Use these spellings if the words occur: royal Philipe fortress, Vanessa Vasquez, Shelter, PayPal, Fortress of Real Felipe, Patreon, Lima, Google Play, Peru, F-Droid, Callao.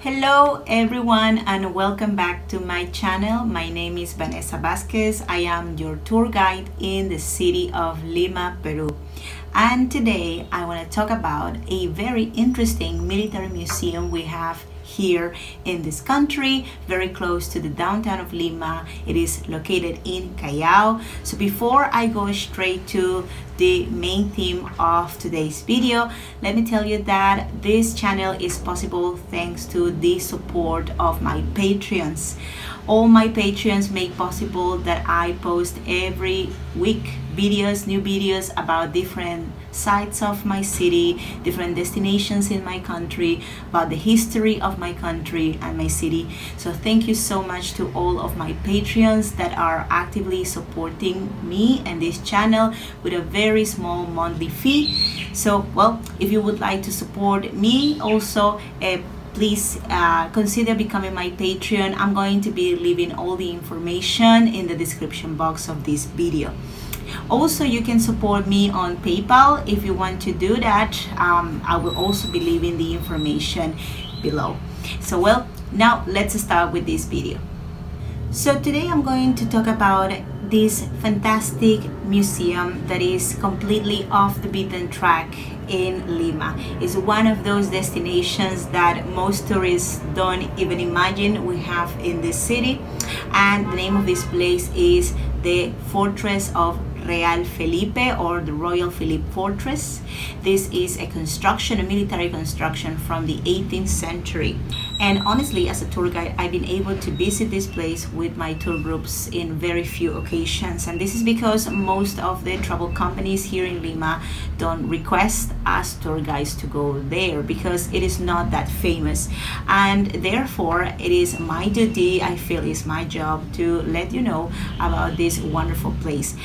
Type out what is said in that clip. Hello everyone and welcome back to my channel. My name is Vanessa Vasquez. I am your tour guide in the city of Lima, Peru. And today I want to talk about a very interesting military museum we have here in this country, very close to the downtown of Lima. It is located in Callao. So before I go straight to the main theme of today's video, let me tell you that this channel is possible thanks to the support of my Patreons. All my Patreons make possible that I post every week new videos about different sites of my city, different destinations in my country, about the history of my country and my city. So thank you so much to all of my Patreons that are actively supporting me and this channel with a very small monthly fee. So well, if you would like to support me also, please consider becoming my Patreon. I'm going to be leaving all the information in the description box of this video. Also, you can support me on PayPal if you want to do that. I will also be leaving the information below. So well, now let's start with this video. So today I'm going to talk about this fantastic museum that is completely off the beaten track in Lima. It's one of those destinations that most tourists don't even imagine we have in this city. And the name of this place is the Fortress of Real Felipe, or the Royal Felipe Fortress. This is a construction, a military construction from the 18th century. And honestly, as a tour guide, I've been able to visit this place with my tour groups in very few occasions. And this is because most of the travel companies here in Lima don't request us tour guides to go there because it is not that famous. And therefore, it is my duty, I feel it's my job to let you know about this wonderful place.